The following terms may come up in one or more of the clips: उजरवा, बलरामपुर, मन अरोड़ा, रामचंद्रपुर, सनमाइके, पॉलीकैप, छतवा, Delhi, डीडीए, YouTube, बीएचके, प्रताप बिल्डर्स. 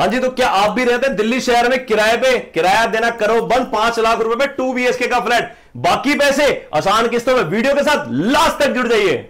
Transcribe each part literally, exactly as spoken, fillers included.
हाँ जी, तो क्या आप भी रहते हैं दिल्ली शहर में किराए पे? किराया देना करो बंद। पांच लाख रुपए पे टू बीएचके का फ्लैट, बाकी पैसे आसान किस्तों में। वीडियो के साथ लास्ट तक जुड़ जाइए।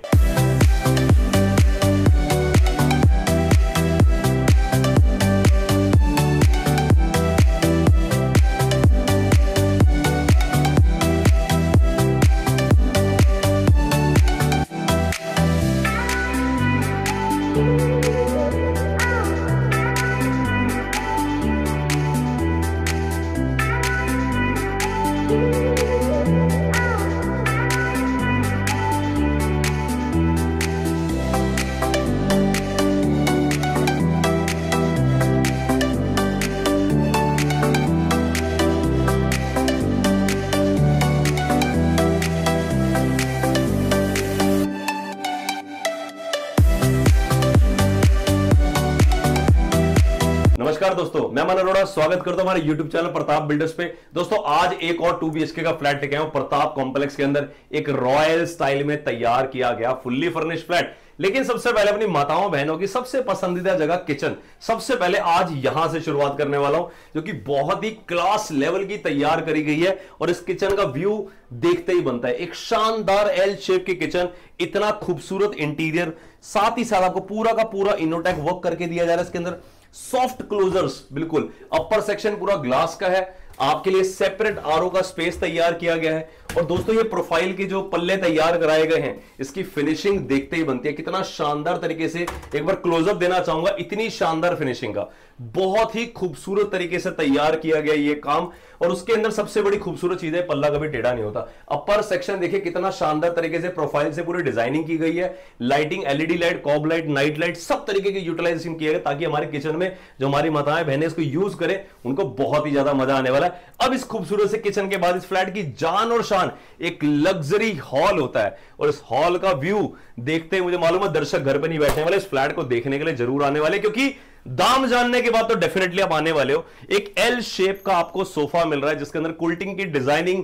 नमस्कार दोस्तों, मैं मन अरोड़ा स्वागत करता हूं हमारे YouTube चैनल प्रताप बिल्डर्स पे। दोस्तों आज एक और टू बीएचके का फ्लैट लेके आया हूं प्रताप कॉम्प्लेक्स के अंदर। एक रॉयल स्टाइल में तैयार किया गया फुल्ली फर्निश्ड फ्लैट। लेकिन सबसे पहले अपनी माताओं बहनों की सबसे पसंदीदा जगह किचन, सबसे पहले आज यहां से शुरुआत करने वाला हूं, जो कि बहुत ही क्लास लेवल की तैयार करी गई है। और इस किचन का व्यू देखते ही बनता है, एक शानदार एल शेप की किचन, इतना खूबसूरत इंटीरियर, साथ ही साथ आपको पूरा का पूरा इनोटेक वर्क करके दिया जा रहा है। इसके अंदर सॉफ्ट क्लोजर्स, बिल्कुल अपर सेक्शन पूरा ग्लास का है, आपके लिए सेपरेट आरओ का स्पेस तैयार किया गया है। और दोस्तों ये प्रोफाइल के जो पल्ले तैयार कराए गए हैं, इसकी फिनिशिंग देखते ही बनती है। कितना शानदार तरीके से, एक बार क्लोजअप देना चाहूंगा, इतनी शानदार फिनिशिंग का, बहुत ही खूबसूरत तरीके से तैयार किया गया ये काम। और उसके अंदर सबसे बड़ी खूबसूरत चीज है, पल्ला कभी टेढ़ा नहीं होता। अपर सेक्शन देखिए कितना शानदार तरीके से प्रोफाइल से पूरी डिजाइनिंग की गई है। Lighting, LED light, cob light, night light, सब तरीके की यूटिलाइजेशन किया गया, ताकि हमारे किचन में जो हमारी माताएं बहनें इसको यूज करें, उनको बहुत ही ज्यादा मजा आने वाला है। अब इस खूबसूरत से किचन के बाद इस फ्लैट की जान और शान एक लग्जरी हॉल होता है। और इस हॉल का व्यू देखते ही मुझे मालूम है दर्शक घर पर नहीं बैठने वाले, इस फ्लैट को देखने के लिए जरूर आने वाले, क्योंकि दाम जानने के बाद तो डेफिनेटली आप आने वाले हो। एक एल शेप का आपको सोफा मिल रहा है, जिसके अंदर कुल्टिंग की डिजाइनिंग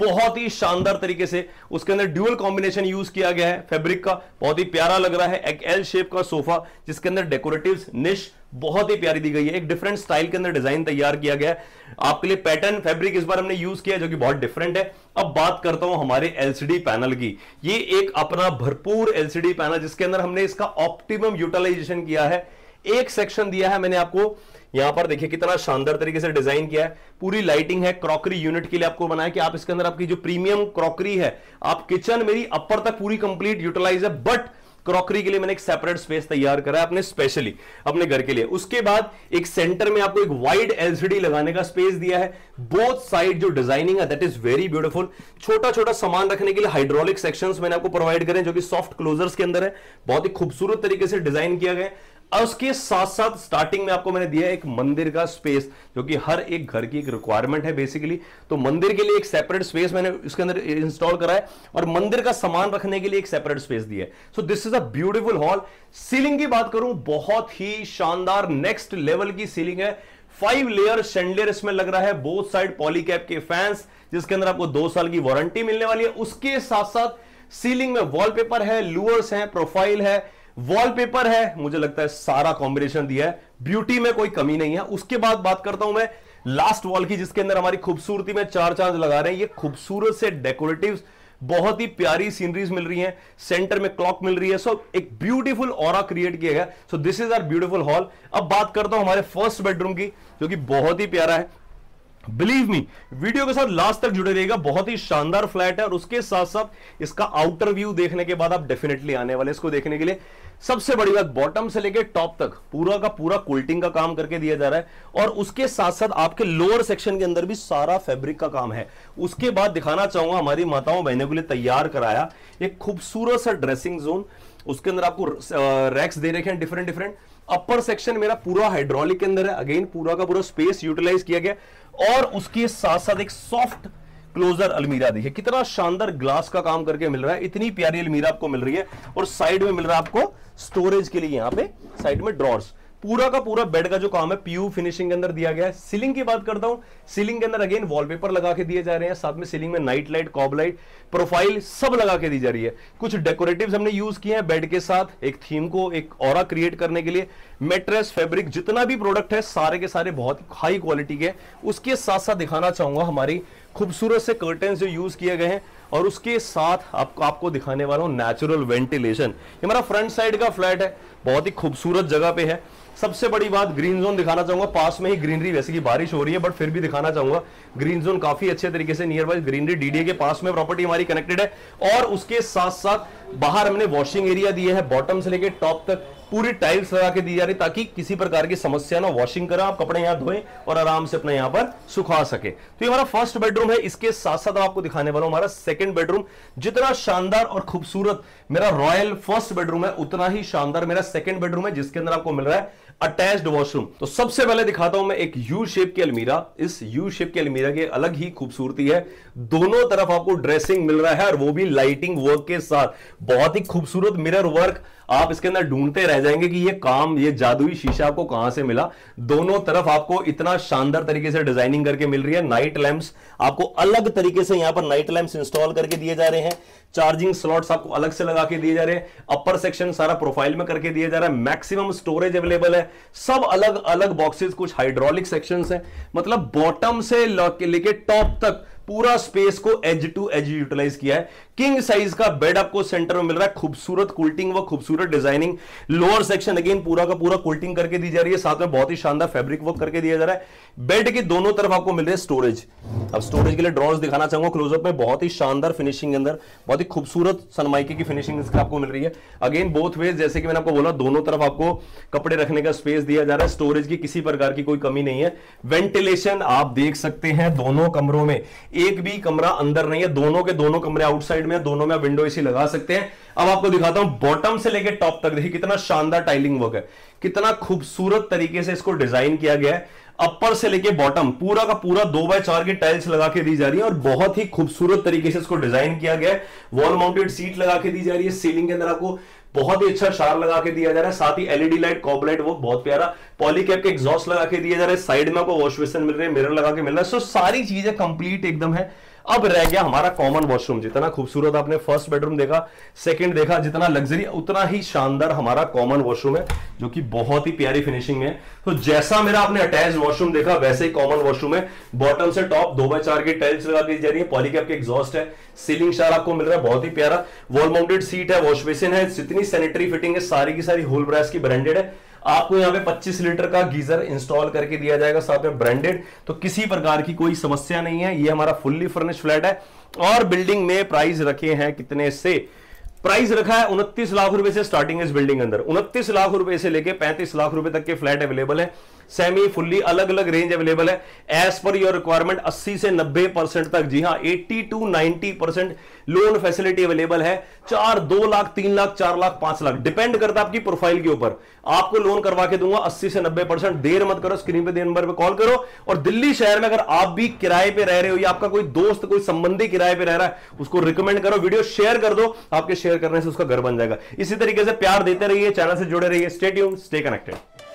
बहुत ही शानदार तरीके से, उसके अंदर ड्यूअल कॉम्बिनेशन यूज किया गया है फैब्रिक का, बहुत ही प्यारा लग रहा है। एक एल शेप का सोफा जिसके अंदर डेकोरेटिव्स निश बहुत ही प्यारी दी गई है। एक डिफरेंट स्टाइल के अंदर डिजाइन तैयार किया गया है आपके लिए। पैटर्न फैब्रिक इस बार हमने यूज किया है जो कि बहुत डिफरेंट है। अब बात करता हूं हमारे एलसीडी पैनल की। ये एक अपना भरपूर एलसीडी पैनल, जिसके अंदर हमने इसका ऑप्टिमम यूटिलाइजेशन किया है। एक सेक्शन दिया है मैंने आपको, यहां पर देखिए कितना शानदार तरीके से डिजाइन किया है। पूरी लाइटिंग है, क्रॉकरी यूनिट के लिए आपको बनाया कि आप इसके अंदर आपकी जो प्रीमियम क्रॉकरी है, आप किचन मेरी अपर तक पूरी कंप्लीट यूटिलाइज है, बट क्रॉकरी के लिए मैंने एक सेपरेट स्पेस तैयार करा है अपने स्पेशली अपने घर के लिए। उसके बाद एक सेंटर में आपको एक वाइड एलसीडी लगाने का स्पेस दिया है। बोथ साइड जो डिजाइनिंग है दैट इज वेरी ब्यूटीफुल। छोटा छोटा सामान रखने के लिए हाइड्रोलिक सेक्शंस मैंने आपको प्रोवाइड करें, जो कि सॉफ्ट क्लोजर्स के अंदर है, बहुत ही खूबसूरत तरीके से डिजाइन किया गया है। और उसके साथ साथ स्टार्टिंग में आपको मैंने दिया है एक मंदिर का स्पेस, जो कि हर एक घर की एक रिक्वायरमेंट है बेसिकली। तो मंदिर के लिए एक सेपरेट स्पेस मैंने इसके अंदर इंस्टॉल करा है, और मंदिर का सामान रखने के लिए एक सेपरेट स्पेस दिया है। So this is a beautiful hall. Ceiling की बात करूं, बहुत ही शानदार नेक्स्ट लेवल की सीलिंग है। फाइव लेयर शैंडलियर इसमें लग रहा है, बोथ साइड पॉलीकैप के फैंस, जिसके अंदर आपको दो साल की वारंटी मिलने वाली है। उसके साथ साथ सीलिंग में वॉलपेपर है, लुअर्स हैं, प्रोफाइल है, वॉलपेपर है, मुझे लगता है सारा कॉम्बिनेशन दिया है, ब्यूटी में कोई कमी नहीं है। उसके बाद बात करता हूं मैं लास्ट वॉल की, जिसके अंदर हमारी खूबसूरती में चार चांद लगा रहे हैं। ये खूबसूरत से डेकोरेटिव्स, बहुत ही प्यारी सीनरीज मिल रही हैं, सेंटर में क्लॉक मिल रही है। सो एक ब्यूटीफुल ऑरा क्रिएट किया गया। So this is our beautiful hall. अब बात करता हूं हमारे फर्स्ट बेडरूम की, जो कि बहुत ही प्यारा है। बिलीव मी, वीडियो के साथ लास्ट तक जुड़े रहिएगा, बहुत ही शानदार फ्लैट है। और उसके साथ साथ इसका आउटर व्यू देखने के बाद आप डेफिनेटली आने वाले इसको देखने के लिए। सबसे बड़ी बात, बॉटम से लेकर टॉप तक पूरा का पूरा कोल्टिंग का काम करके दिया जा रहा है। और उसके साथ साथ आपके लोअर सेक्शन के अंदर भी सारा फैब्रिक का काम है। उसके बाद दिखाना चाहूंगा हमारी माताओं बहनों के लिए तैयार कराया एक खूबसूरत सा ड्रेसिंग जोन। उसके अंदर आपको रैक्स दे रखे हैं डिफरेंट डिफरेंट। अपर सेक्शन मेरा पूरा हाइड्रोलिक के अंदर है, अगेन पूरा का पूरा स्पेस यूटिलाइज किया गया। और उसके साथ साथ एक सॉफ्ट क्लोजर अलमीरा, देखिए कितना शानदार ग्लास का काम करके मिल रहा है, इतनी प्यारी अलमीरा आपको मिल रही है। और साइड में मिल रहा है आपको स्टोरेज के लिए, यहाँ पे साइड में ड्रॉर्स, पूरा का पूरा बेड का जो काम है पीयू फिनिशिंग के अंदर दिया गया है। सीलिंग की बात करता हूँ, सीलिंग के अंदर अगेन वॉलपेपर लगा के दिए जा रहे हैं, साथ में सीलिंग में night light, cob light, profile सब लगा के दी जा रही है। कुछ डेकोरेटिव्स हमने यूज किए हैं बेड के साथ एक थीम को, एक ऑरा क्रिएट करने के लिए। मैट्रेस, फैब्रिक, जितना भी प्रोडक्ट है सारे के सारे बहुत हाई क्वालिटी के। उसके साथ साथ दिखाना चाहूंगा हमारी खूबसूरत से कर्टन जो यूज किए गए हैं, और उसके साथ आपको आपको दिखाने वाला हूँ नेचुरल वेंटिलेशन। ये हमारा फ्रंट साइड का फ्लैट है, बहुत ही खूबसूरत जगह पे है। सबसे बड़ी बात ग्रीन जोन दिखाना चाहूंगा, पास में ही ग्रीनरी, वैसे की बारिश हो रही है बट फिर भी दिखाना चाहूंगा ग्रीन जोन काफी अच्छे तरीके से नियर बाय ग्रीनरी, डीडीए के पास में प्रॉपर्टी हमारी कनेक्टेड है। और उसके साथ साथ बाहर हमने वॉशिंग एरिया दिए है, बॉटम से लेके टॉप तक पूरी टाइल्स लगा के दी जा रही, ताकि किसी प्रकार की समस्या ना, वॉशिंग करा आप कपड़े यहाँ धोएं और आराम से अपने यहाँ पर सुखा सके। तो ये हमारा फर्स्ट बेडरूम है। इसके साथ साथ आपको दिखाने वाला हूं हमारा सेकंड बेडरूम। जितना शानदार और खूबसूरत मेरा रॉयल फर्स्ट बेडरूम है, उतना ही शानदार मेरा सेकंड बेडरूम है, जिसके अंदर आपको मिल रहा है अटैच्ड वॉशरूम। तो सबसे पहले दिखाता हूं मैं एक यू शेप की अलमीरा। इस यू शेप की अलमीरा की अलग ही खूबसूरती है, दोनों तरफ आपको ड्रेसिंग मिल रहा है और वो भी लाइटिंग वर्क के साथ। बहुत ही खूबसूरत मिरर वर्क, आप इसके अंदर ढूंढते रह जाएंगे कि ये काम, ये जादुई शीशा आपको कहां से मिला। दोनों तरफ आपको इतना शानदार तरीके से डिजाइनिंग करके मिल रही है। नाइट लैंप्स आपको अलग तरीके से यहां पर नाइट लैंप्स इंस्टॉल करके दिए जा रहे हैं। चार्जिंग स्लॉट्स आपको अलग से लगा के दिए जा रहे हैं। अपर सेक्शन सारा प्रोफाइल में करके दिया जा रहा है। मैक्सिमम स्टोरेज अवेलेबल है, सब अलग अलग बॉक्सेस, कुछ हाइड्रोलिक सेक्शंस हैं, मतलब बॉटम से लेके टॉप तक पूरा स्पेस को एज टू एज यूटिलाइज किया है। किंग साइज का बेड आपको सेंटर में मिल रहा है, खूबसूरत कुल्टिंग व खूबसूरत डिजाइनिंग। लोअर सेक्शन अगेन पूरा का पूरा कुल्टिंग करके दी जा रही है, साथ में बहुत ही शानदार फैब्रिक वर्क करके दिया जा रहा है। बेड के दोनों तरफ आपको मिल रहे हैं स्टोरेज। अब स्टोरेज के लिए ड्रॉर्स दिखाना चाहूंगा क्लोजअप में, बहुत ही शानदार फिनिशिंग के अंदर, बहुत ही खूबसूरत सनमाइके की फिनिशिंग इसका आपको मिल रही है। अगेन बोथ वेज, जैसे कि मैंने आपको बोला, दोनों तरफ आपको कपड़े रखने का स्पेस दिया जा रहा है, स्टोरेज की किसी प्रकार की कोई कमी नहीं है। वेंटिलेशन आप देख सकते हैं, दोनों कमरों में एक भी कमरा अंदर नहीं है, दोनों के दोनों कमरे आउटसाइड में, दोनों में विंडो एसी लगा सकते हैं। अब आपको दिखाता हूं बॉटम से लेकर टॉप तक, देखिए कितना शानदार टाइलिंग वर्क है, कितना खूबसूरत तरीके से इसको डिजाइन किया गया है। अपर से लेके बॉटम पूरा का पूरा दो बाय चार की टाइल्स लगा के दी जा रही है, और बहुत ही खूबसूरत तरीके से इसको डिजाइन किया गया है। वॉल माउंटेड सीट लगा के दी जा रही है। सीलिंग के अंदर आपको बहुत ही अच्छा शार लगा के दिया जा रहा है, साथ ही एलईडी लाइट, कॉब लाइट, वो बहुत प्यारा पॉलीकैप के एग्जॉस्ट लगा के दिया जा रहा है। साइड में आपको वॉश बेसिन मिल रहे हैं, मिरर लगा के मिल रहा है। सो सारी चीजें कंप्लीट एकदम है। अब रह गया हमारा कॉमन वॉशरूम। जितना खूबसूरत आपने फर्स्ट बेडरूम देखा, सेकंड देखा, जितना लग्जरी, उतना ही शानदार हमारा कॉमन वॉशरूम है, जो कि बहुत ही प्यारी फिनिशिंग है। तो जैसा मेरा आपने अटैच वॉशरूम देखा, वैसे ही कॉमन वॉशरूम है। बॉटम से टॉप दो बाय चार की टाइल्स लगा दी जा रही है, पॉलीकैप के एग्जॉस्ट है, सीलिंग शार आपको मिल रहा है, बहुत ही प्यारा। वॉल माउंटेड सीट है, वॉश बेसिन है, जितनी सैनिटरी फिटिंग है सारी की सारी होल ब्रास की ब्रांडेड है। आपको यहाँ पे पच्चीस लीटर का गीजर इंस्टॉल करके दिया जाएगा, साथ में ब्रांडेड, तो किसी प्रकार की कोई समस्या नहीं है। ये हमारा फुल्ली फर्निश्ड फ्लैट है। और बिल्डिंग में प्राइस रखे हैं कितने से, प्राइस रखा है उनतीस लाख रुपए से स्टार्टिंग है इस बिल्डिंग के अंदर। उनतीस लाख रुपए से लेके पैंतीस लाख रुपए तक के फ्लैट अवेलेबल है। सेमी फुल्ली अलग अलग रेंज अवेलेबल है। एज पर योर रिक्वायरमेंट अस्सी से नब्बे परसेंट तक, जी हाँ अस्सी टू नब्बे परसेंट लोन फैसिलिटी अवेलेबल है। चार, दो लाख, तीन लाख, चार लाख, पांच लाख, डिपेंड करता है आपकी प्रोफाइल के ऊपर। आपको लोन करवा के दूंगा अस्सी से नब्बे परसेंट। देर मत करो, स्क्रीन पे दे नंबर पे कॉल करो। और दिल्ली शहर में अगर आप भी किराए पे रह रहे हो, या आपका कोई दोस्त, कोई संबंधी किराए पे रह रहा है, उसको रिकमेंड करो, वीडियो शेयर कर दो। आपके शेयर करने से उसका घर बन जाएगा। इसी तरीके से प्यार देते रहिए, चैनल से जुड़े रहिए। Stay tuned, stay connected.